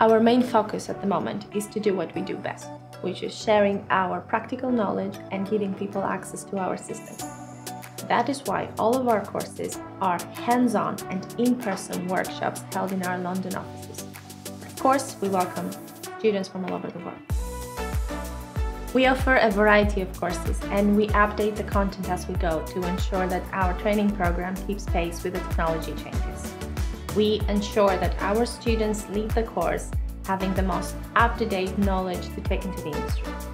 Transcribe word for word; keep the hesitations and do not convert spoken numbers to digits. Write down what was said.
Our main focus at the moment is to do what we do best, which is sharing our practical knowledge and giving people access to our system. That is why all of our courses are hands-on and in-person workshops held in our London offices. Of course, we welcome students from all over the world. We offer a variety of courses and we update the content as we go to ensure that our training program keeps pace with the technology changes. We ensure that our students leave the course having the most up-to-date knowledge to take into the industry.